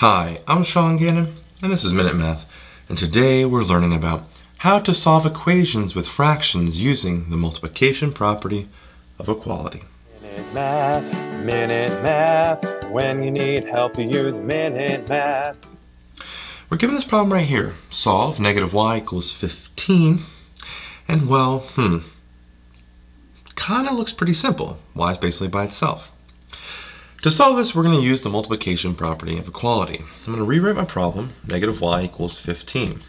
Hi, I'm Sean Gannon, and this is Minute Math, and today we're learning about how to solve equations with fractions using the multiplication property of equality. Minute Math, when you need help you use Minute Math. We're given this problem right here. Solve negative y equals 15, and well, kind of looks pretty simple. Y is basically by itself. To solve this, we're going to use the multiplication property of equality. I'm going to rewrite my problem, negative y equals 15.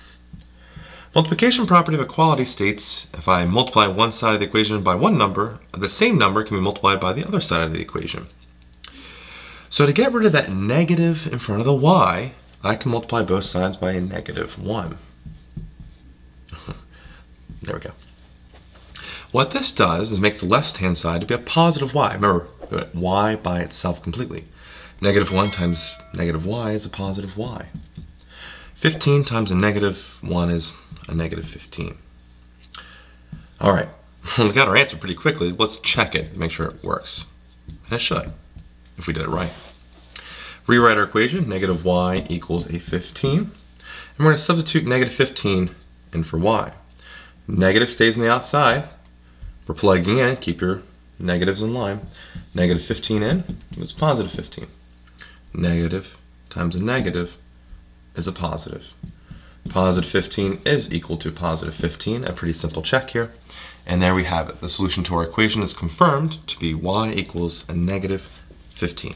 Multiplication property of equality states if I multiply one side of the equation by one number, the same number can be multiplied by the other side of the equation. So to get rid of that negative in front of the y, I can multiply both sides by a negative 1. There we go. What this does is makes the left-hand side to be a positive y. Remember, y by itself completely. Negative 1 times negative y is a positive y. 15 times a negative 1 is a negative 15. All right, we got our answer pretty quickly. Let's check it and make sure it works. And it should, if we did it right. Rewrite our equation, negative y equals a 15. And we're going to substitute negative 15 in for y. Negative stays on the outside. We're plugging in, keep your negatives in line. Negative 15 in is positive 15. Negative times a negative is a positive. Positive 15 is equal to positive 15, a pretty simple check here. And there we have it. The solution to our equation is confirmed to be y equals a negative 15.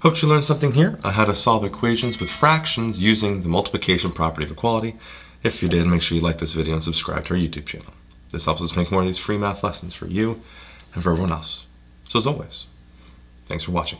Hope you learned something here on how to solve equations with fractions using the multiplication property of equality. If you did, make sure you like this video and subscribe to our YouTube channel. This helps us make more of these free math lessons for you and for everyone else. So as always, thanks for watching.